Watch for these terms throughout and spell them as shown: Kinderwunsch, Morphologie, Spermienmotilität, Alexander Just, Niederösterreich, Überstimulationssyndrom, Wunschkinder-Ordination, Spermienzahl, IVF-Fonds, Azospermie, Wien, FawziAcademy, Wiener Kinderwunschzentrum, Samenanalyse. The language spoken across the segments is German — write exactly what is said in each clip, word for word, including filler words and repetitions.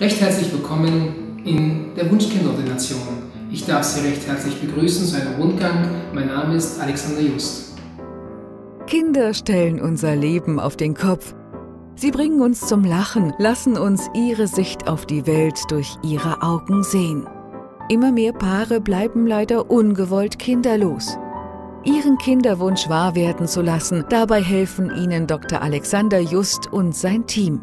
Recht herzlich willkommen in der Wunschkinder-Ordination. Ich darf Sie recht herzlich begrüßen zu einem Rundgang. Mein Name ist Alexander Just. Kinder stellen unser Leben auf den Kopf. Sie bringen uns zum Lachen, lassen uns ihre Sicht auf die Welt durch ihre Augen sehen. Immer mehr Paare bleiben leider ungewollt kinderlos. Ihren Kinderwunsch wahr werden zu lassen, dabei helfen Ihnen Doktor Alexander Just und sein Team.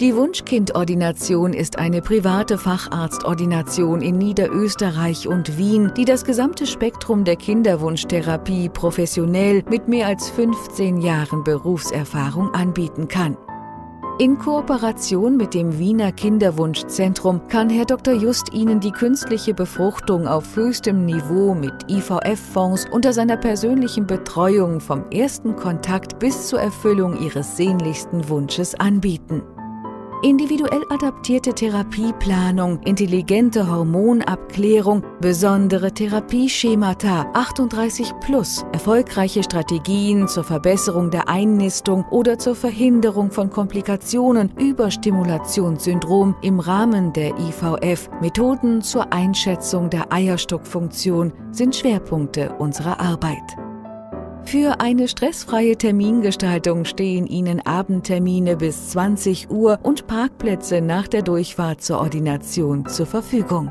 Die Wunschkind-Ordination ist eine private Facharztordination in Niederösterreich und Wien, die das gesamte Spektrum der Kinderwunschtherapie professionell mit mehr als fünfzehn Jahren Berufserfahrung anbieten kann. In Kooperation mit dem Wiener Kinderwunschzentrum kann Herr Doktor Just Ihnen die künstliche Befruchtung auf höchstem Niveau mit I V F-Fonds unter seiner persönlichen Betreuung vom ersten Kontakt bis zur Erfüllung Ihres sehnlichsten Wunsches anbieten. Individuell adaptierte Therapieplanung, intelligente Hormonabklärung, besondere Therapieschemata, achtunddreißig plus, erfolgreiche Strategien zur Verbesserung der Einnistung oder zur Verhinderung von Komplikationen, Überstimulationssyndrom im Rahmen der I V F, Methoden zur Einschätzung der Eierstockfunktion sind Schwerpunkte unserer Arbeit. Für eine stressfreie Termingestaltung stehen Ihnen Abendtermine bis zwanzig Uhr und Parkplätze nach der Durchfahrt zur Ordination zur Verfügung.